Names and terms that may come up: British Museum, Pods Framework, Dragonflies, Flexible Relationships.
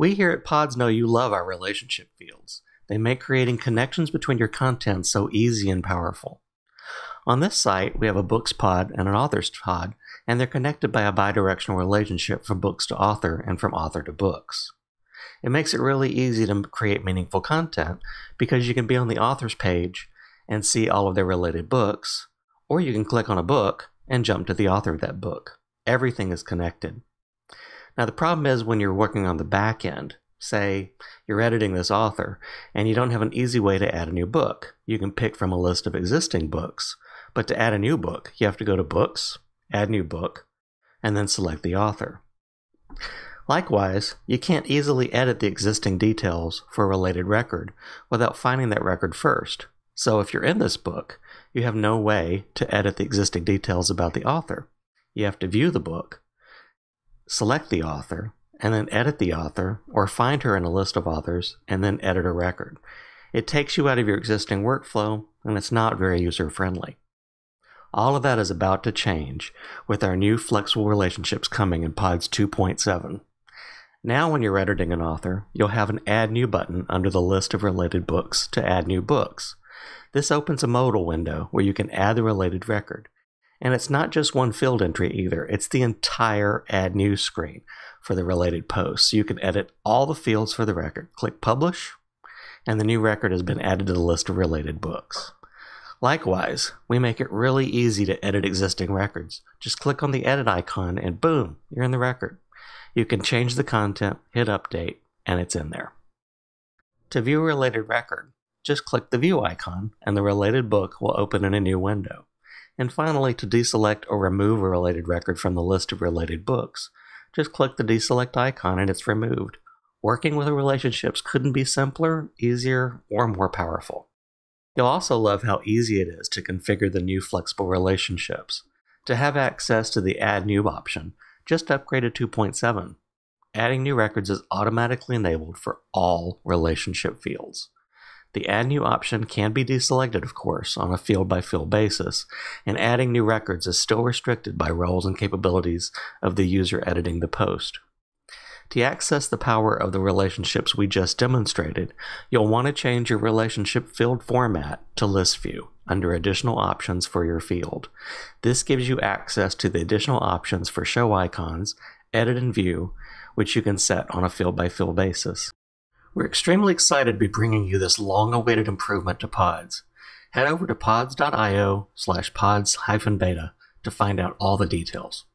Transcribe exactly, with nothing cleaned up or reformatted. We here at Pods know you love our relationship fields. They make creating connections between your content so easy and powerful. On this site, we have a books pod and an authors pod, and they're connected by a bidirectional relationship from books to author and from author to books. It makes it really easy to create meaningful content because you can be on the author's page and see all of their related books, or you can click on a book and jump to the author of that book. Everything is connected. Now, the problem is when you're working on the back end, say you're editing this author and you don't have an easy way to add a new book. You can pick from a list of existing books, but to add a new book, you have to go to Books, Add New Book, and then select the author. Likewise, you can't easily edit the existing details for a related record without finding that record first. So if you're in this book, you have no way to edit the existing details about the author. You have to view the book, select the author, and then edit the author, or find her in a list of authors, and then edit a record. It takes you out of your existing workflow, and it's not very user-friendly. All of that is about to change with our new Flexible Relationships coming in Pods two point seven. Now when you're editing an author, you'll have an Add New button under the list of related books to add new books. This opens a modal window where you can add the related record. And it's not just one field entry either, it's the entire Add New screen for the related posts. You can edit all the fields for the record. Click Publish, and the new record has been added to the list of related books. Likewise, we make it really easy to edit existing records. Just click on the edit icon and boom, you're in the record. You can change the content, hit update, and it's in there. To view a related record, just click the view icon and the related book will open in a new window. And finally, to deselect or remove a related record from the list of related books, just click the deselect icon and it's removed. Working with relationships couldn't be simpler, easier, or more powerful. You'll also love how easy it is to configure the new Flexible Relationships. To have access to the Add New option, just upgrade to two point seven. Adding new records is automatically enabled for all relationship fields. The Add New option can be deselected, of course, on a field-by-field basis, and adding new records is still restricted by roles and capabilities of the user editing the post. To access the power of the relationships we just demonstrated, you'll want to change your relationship field format to list view under additional options for your field. This gives you access to the additional options for show icons, edit and view, which you can set on a field-by-field basis. We're extremely excited to be bringing you this long-awaited improvement to Pods. Head over to pods dot i o slash pods hyphen beta to find out all the details.